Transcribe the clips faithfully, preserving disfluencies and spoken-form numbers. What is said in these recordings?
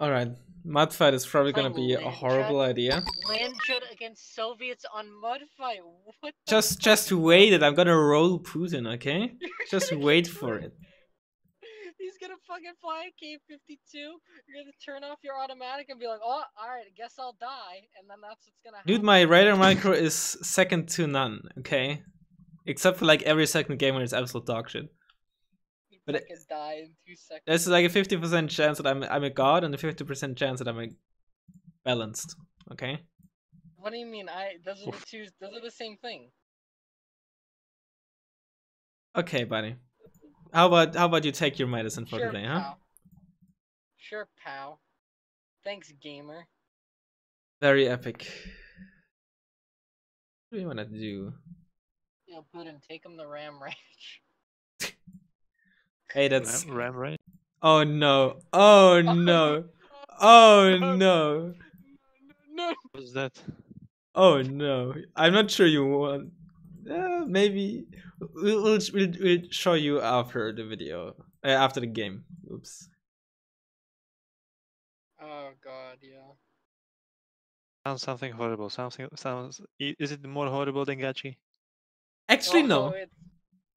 Alright, mudfight is probably gonna be a horrible idea. Land jut against Soviets on mudfight. What? Just, just wait it. I'm gonna roll Putin, okay? Just wait for it. He's gonna fucking fly a K fifty-two. You're gonna turn off your automatic and be like, oh, alright, I guess I'll die. And then that's what's gonna happen. Dude, my radar micro is second to none, okay? Except for like every second game when it's absolute dog shit. But it, die in two seconds. There's like a fifty percent chance that I'm I'm a god and a fifty percent chance that I'm a balanced. Okay. What do you mean? I those are the two. Those are the same thing. Okay, buddy. How about how about you take your medicine for sure, today, huh? Pal. Sure, pal. Thanks, gamer. Very epic. What do you wanna do? Yo, Putin, take him to Ram Ranch. Hey, that's Ram, Ram Ranch. Oh no! Oh no! Oh no! No! What's that? Oh no! I'm not sure you want. Uh, maybe we'll, we'll we'll show you after the video, uh, after the game. Oops. Oh god, yeah. Sounds something horrible. Something sounds. Is it more horrible than Gachi? Actually, well, no. no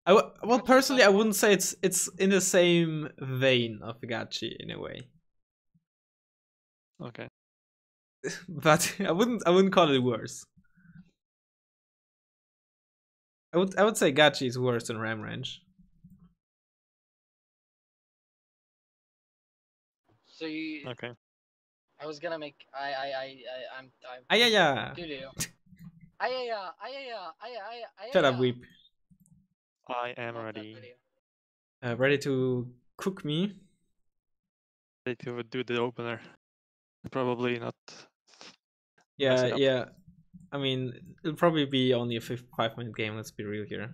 I w well, personally, I wouldn't say it's it's in the same vein of Gachi in a way. Okay. But I wouldn't I wouldn't call it worse. I would I would say Gachi is worse than Ram Ranch. So you. Okay. I was gonna make I I I I I'm I'm. Ah yeah yeah. Do do. Ah yeah yeah ah yeah yeah ah yeah ah yeah. Shut up, weep. I am ready. Uh, ready to cook me. Ready to do the opener. Probably not. Yeah, yeah. I mean, it'll probably be only a five-minute game. Let's be real here.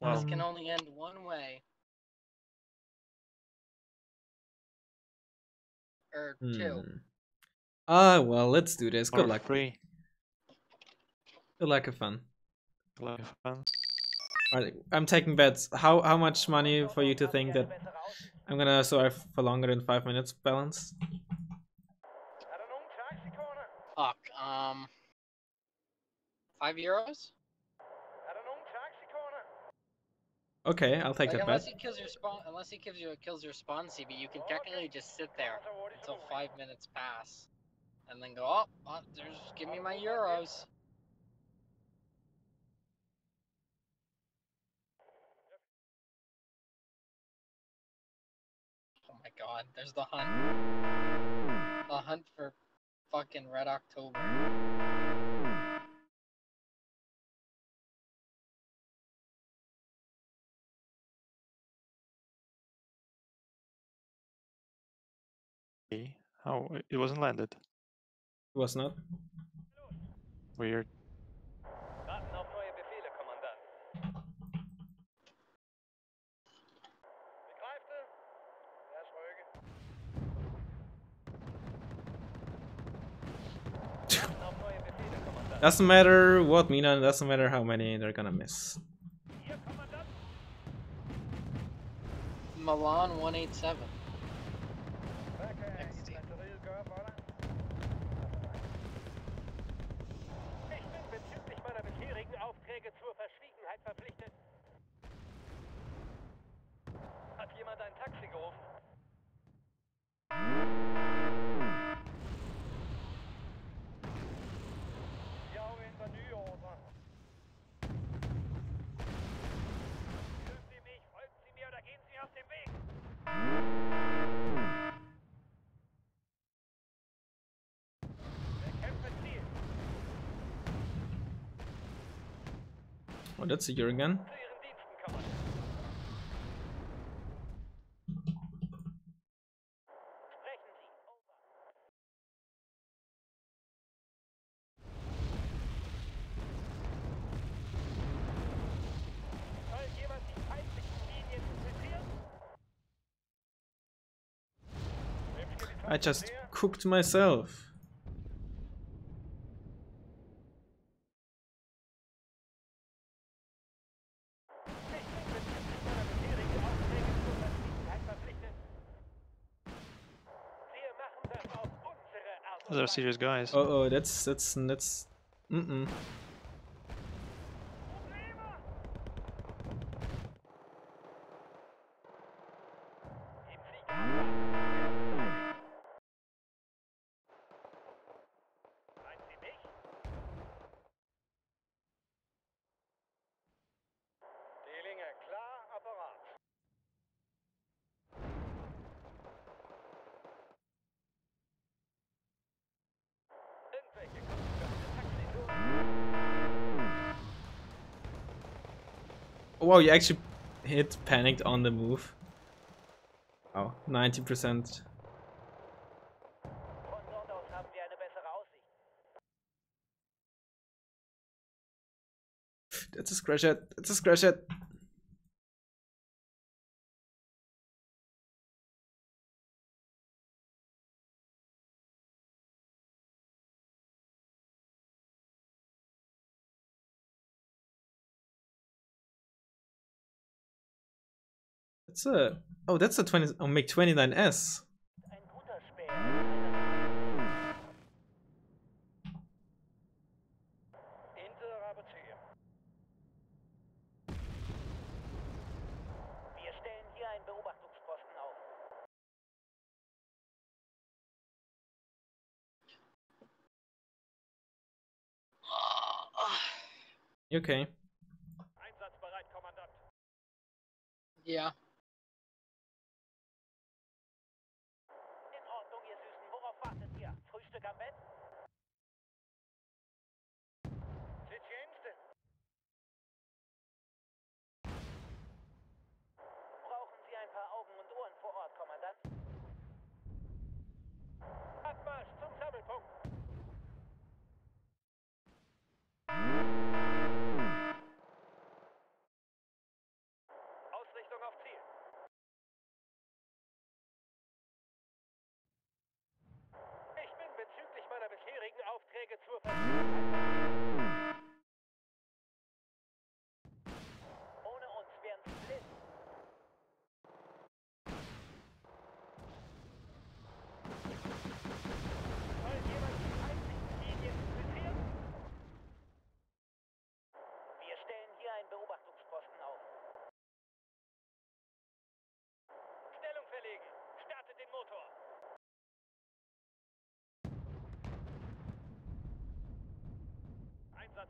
Well, this can only end one way. Or hmm. two. Ah, well, let's do this. Good or luck. Three. Good luck, have fun. Alright, I'm taking bets. How how much money for you to think that I'm gonna survive for longer than five minutes? Balance. Fuck. Um. Five euros. Okay, I'll take like, that unless bet. He kills your spawn, unless he gives you a kills your spawn C B, you can technically just sit there until five minutes pass, and then go. Oh, oh there's. Give me my euros. Oh my god, there's the hunt. The hunt for fucking Red October. Oh, it wasn't landed. It was not? Weird. Doesn't matter what Milan, doesn't matter how many they're gonna miss. Milan one eighty-seven. X D. Oh, that's a Jurgen. I just cooked myself. Those are serious guys. Uh oh, that's that's that's. Mm mm. Wow, you actually hit panicked on the move. Oh, ninety percent. That's a scratch head. That's a scratch head. That's a, oh, that's a twenty. Oh, make twenty-nine S. Okay. Yeah.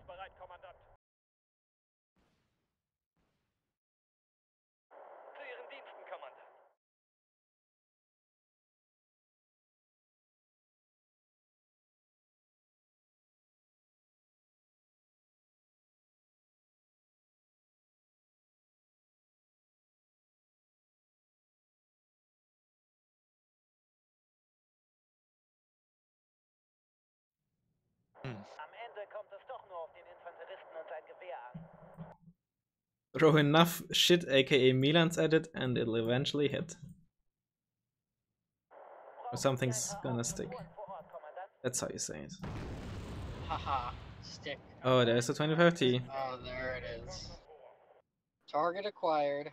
Bereit, Kommandant. Zu Ihren Diensten, Kommandant. Hm. Kommt es doch nur auf den Infanteristen und sein Gewehr an. Throw enough shit, aka Milans at it, and it'll eventually hit. Or something's gonna stick. That's how you say it. Haha, stick. Oh, there's the twenty-five T. Oh, there it is. Target acquired.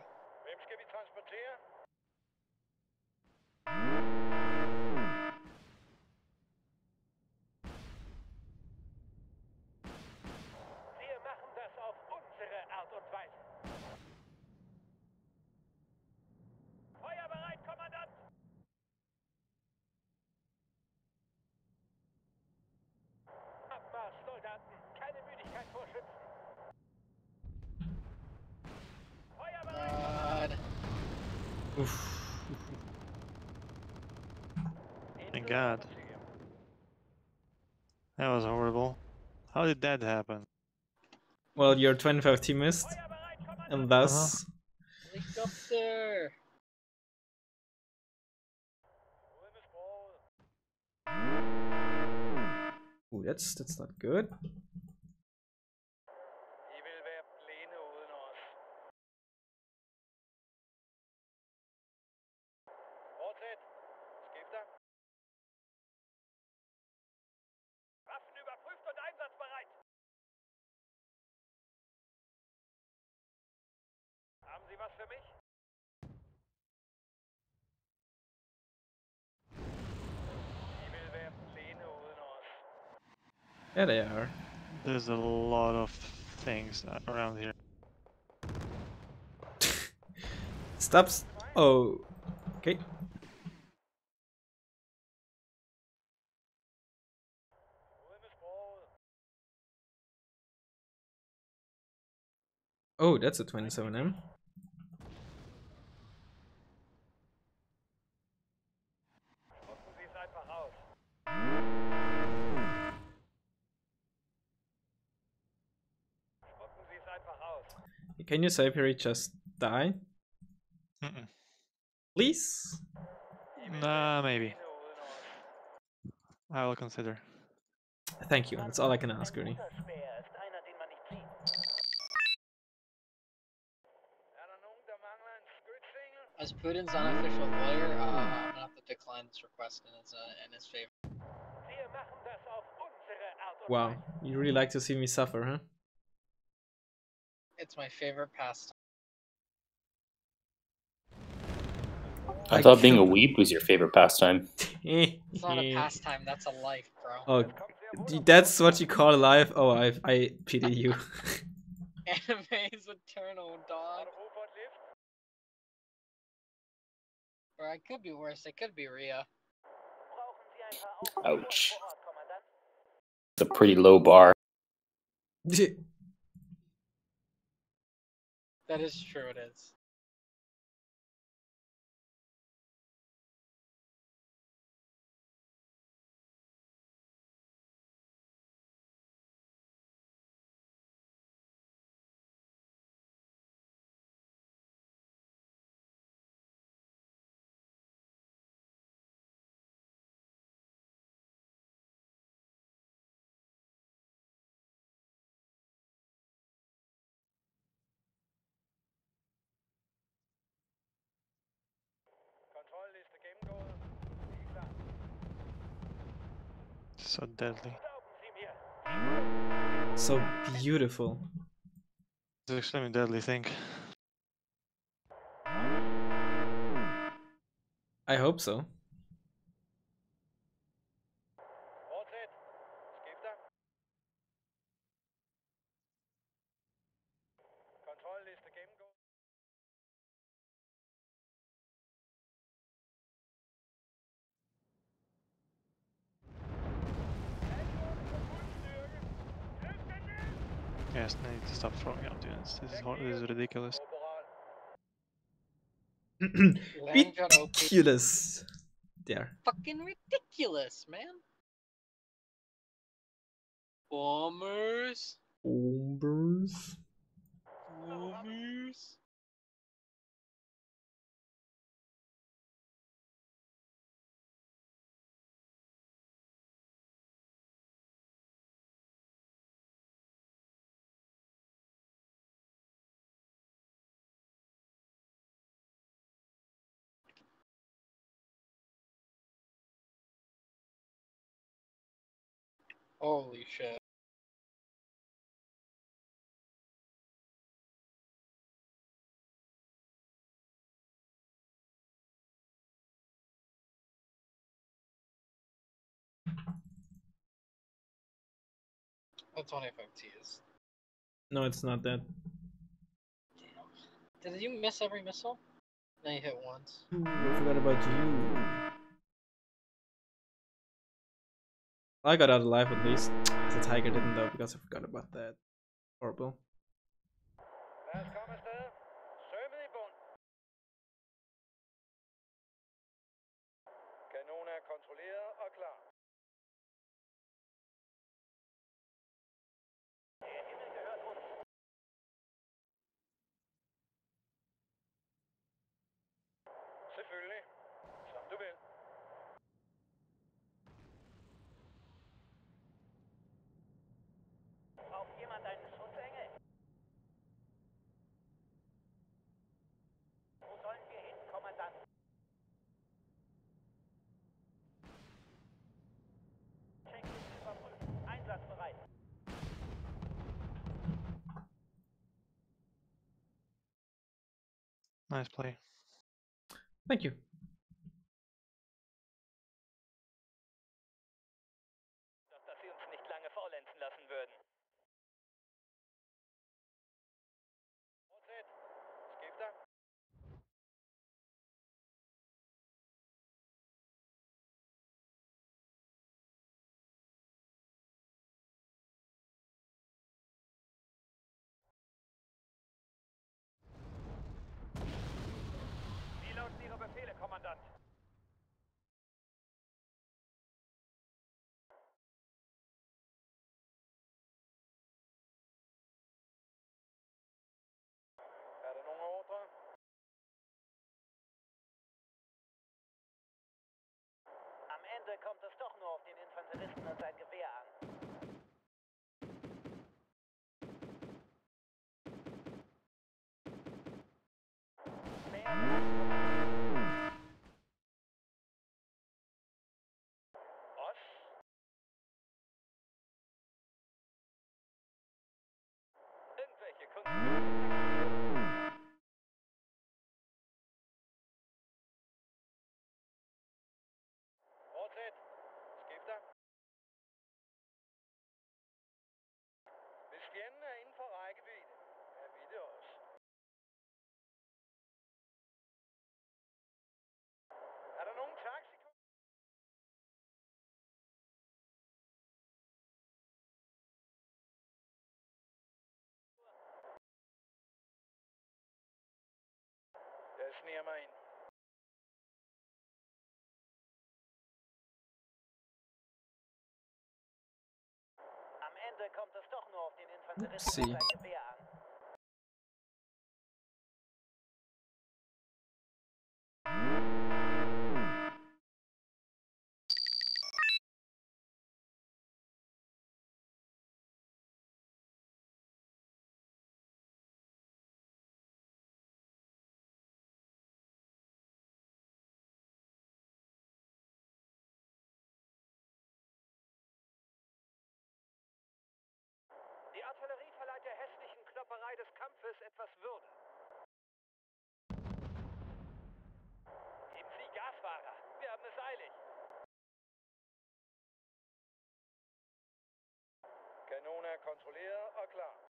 Thank God. That was horrible. How did that happen? Well, your twenty-five T missed, and thus. Helicopter. Ooh, that's that's not good. Yeah, they are. There's a lot of things around here. Stops. Oh, okay. Oh, that's a twenty-seven M. Can you save here? He just die? Mm-mm. Please? Nah, maybe. I will consider. Thank you. That's all I can ask, really. As Putin's unofficial lawyer, uh, I'm gonna have to decline this request in his, uh, in his favor. Wow, you really like to see me suffer, huh? It's my favorite pastime. I, I thought can't... being a weeb was your favorite pastime. It's not a pastime, that's a life, bro. Oh, that's what you call life? Oh, I, I pity you. Anime is eternal, dog. Or I could be worse, it could be Rhea. Ouch. It's a pretty low bar. That is true, it is. So deadly. So beautiful. It's an extremely deadly thing. I hope so. Yes, I need to stop throwing out units. This is hard. This is ridiculous. Ridiculous. There. Fucking ridiculous, man. Bombers. Bombers. Bombers. Holy shit. That's twenty-five Ts. No, it's not that. Damn. Did you miss every missile? No, you hit once. Ooh, I forgot about you. I got out alive at least. The tiger didn't though, because I forgot about that. Horrible. Nice play. Thank you. vorlenzen lassen würden. Fortsetzt. Es gibt da. Wie lauten Ihre Befehle, Kommandant? Am Ende kommt es doch nur auf den Infanteristen und sein Gewehr an. Was? Irgendwelche Kunden... Bestände in Vorreigebieten. Videos. Er hat einen Taxi. Das ist nicht mein. Kommt es doch nur auf den Infanteristen und sein Gewehr an. Die Artillerie verleiht der hässlichen Klopperei des Kampfes etwas Würde. Geben Sie Gas, Fahrer. Wir haben es eilig. Kanone kontrolliert, ah klar.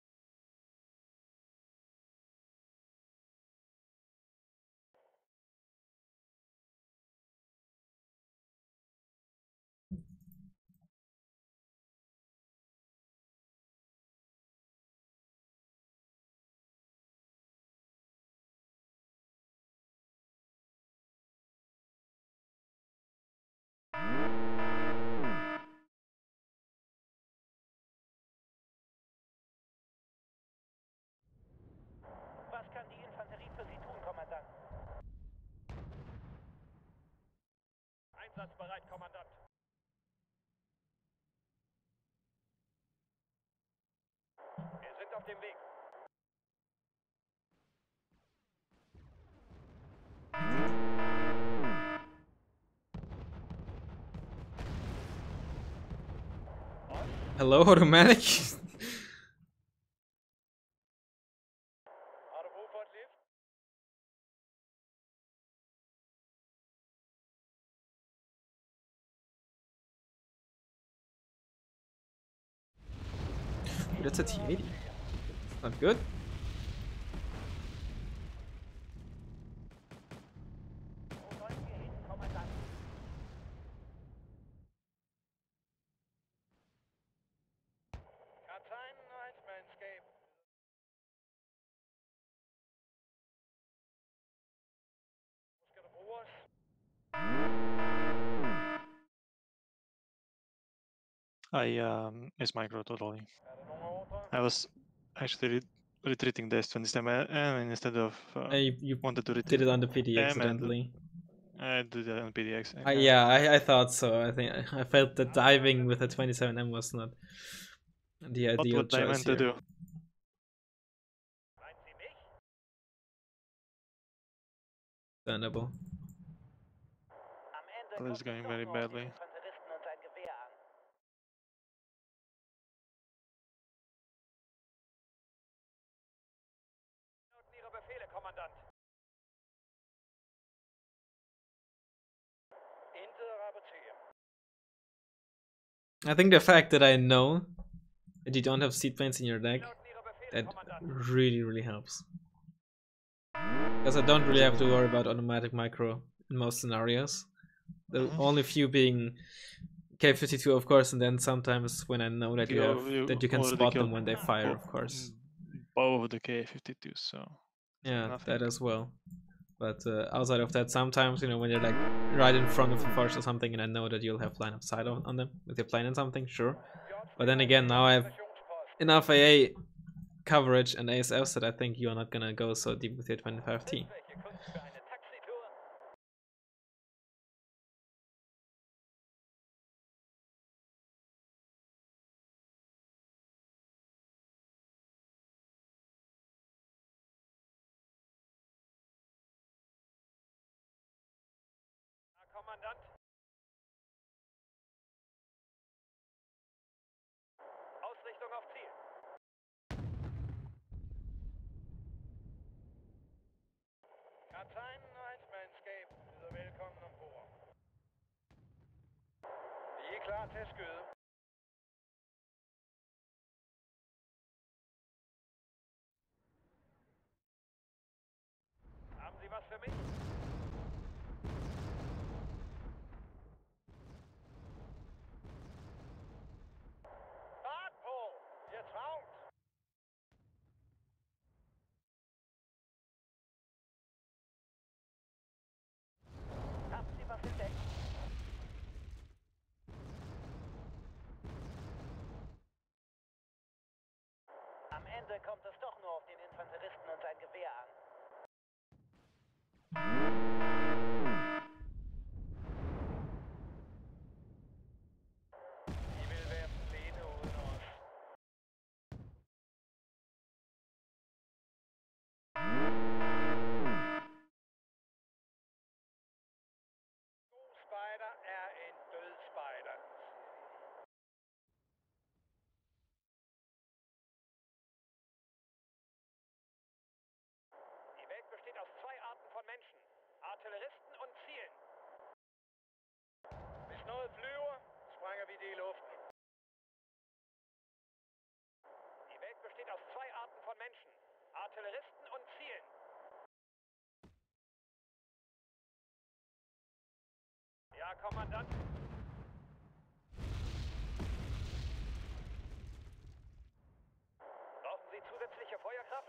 Was kann die Infanterie für Sie tun, Kommandant? Einsatzbereit, Kommandant. Wir sind auf dem Weg. Hello, automatic? Ooh, that's a T eighty. Not good. I um, missed micro totally. I was actually re retreating the S twenty-seven M instead of... Uh, I, you wanted to retreat did it on the P D X accidentally. I did it on P D X. I, yeah, I, I thought so. I think I, I felt that diving with a twenty-seven M was not the ideal what choice I meant here. To do. Understandable. Well, it's going very badly. I think the fact that I know and you don't have seatplanes in your deck, that really really helps. Because I don't really have to worry about automatic micro in most scenarios. The only few being K fifty-two, of course, and then sometimes when I know that you have, you, that you can spot them when they fire, of course. Both of the K fifty-two, so yeah, nothing. That as well. But uh, outside of that, sometimes, you know, when you're like right in front of the force or something, and I know that you'll have line of sight on, on them with your plane and something, sure. But then again, now I have enough A A coverage and A S Fs that I think you're not gonna go so deep with your twenty-five T. Kommt es doch nur auf den Infanteristen und sein Gewehr an. Die will werfen Pläne ohne uns. Dull Spider, er in Dull Spider. Artilleristen und Zielen. Bis null Flüge sprang er wieder in die Luft. Die Welt besteht aus zwei Arten von Menschen: Artilleristen und Zielen. Ja, Kommandant. Brauchen Sie zusätzliche Feuerkraft?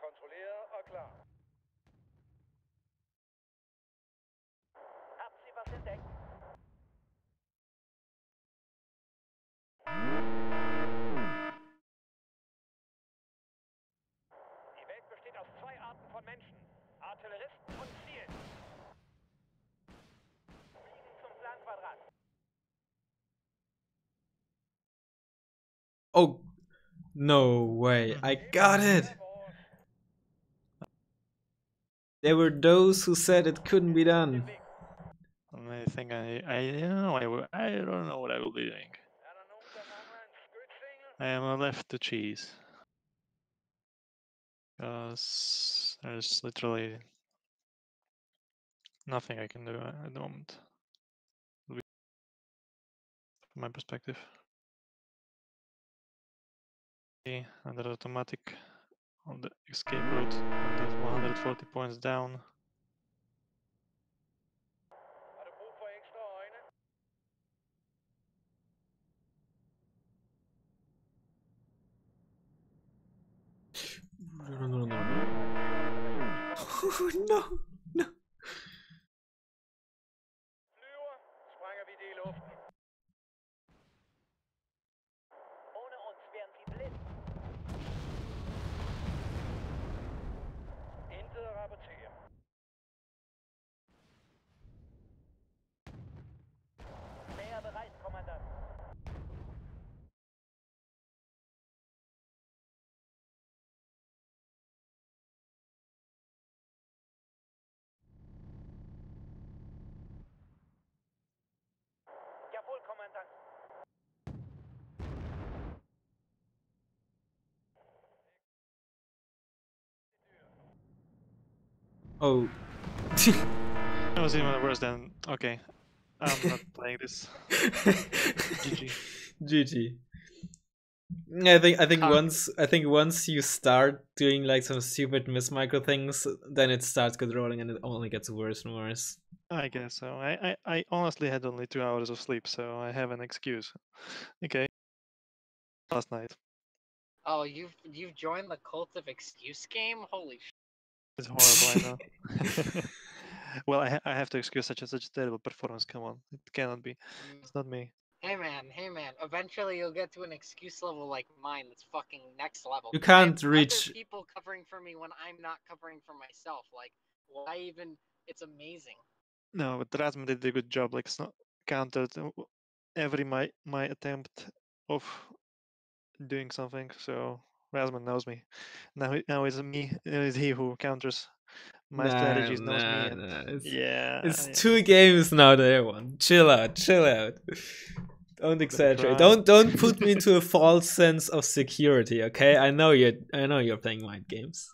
Kontrollier, ah klar. Haben Sie was entdeckt? Die Welt besteht aus zwei Arten von Menschen: Artilleristen und Zielen. Fliegen zum Planquadrat. Oh, no way! I got it. There were those who said it couldn't be done. I think I, I, I don't know. I, will, I don't know what I will be doing. I am left to cheese. Because there's literally nothing I can do at the moment, from my perspective. Okay, another automatic. On the escape route, that's one hundred forty points down. No, no, no, no, no. Oh, no, no. Oh. That was even worse than... Okay. I'm not playing this. G G. G G. I think I think How? once I think once you start doing like some stupid mismicro things, then it starts controlling and it only gets worse and worse. I guess so. I, I, I honestly had only two hours of sleep, so I have an excuse. Okay. Last night. Oh, you've you've joined the cult of excuse game? Holy sh! It's horrible, I know. Well, I ha I have to excuse such and such a terrible performance. Come on, it cannot be. It's not me. Hey man, hey man. Eventually, you'll get to an excuse level like mine. That's fucking next level. You can't I have reach. Other people covering for me when I'm not covering for myself. Like, why even? It's amazing. No, but Razzmann did a good job. Like, it's not countered every my my attempt of doing something. So Razzmann knows me. Now now it's me. It's he who counters. My nah, strategies knows nah, me and... nah. it's, yeah, it's yeah. two games now there one. Chill out, chill out. Don't exaggerate. Don't don't put me into a false sense of security, okay? I know you're I know you're playing mind games.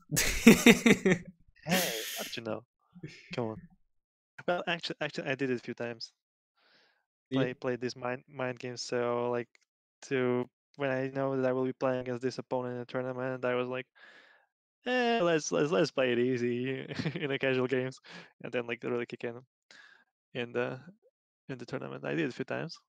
Hey, what you know? Come on. Well actually actually I did it a few times. Play yeah. played these mind mind games, so like to when I know that I will be playing against this opponent in a tournament, I was like, Eh, let's let's let's play it easy in the casual games, and then like really kick in in the in the tournament. I did it a few times.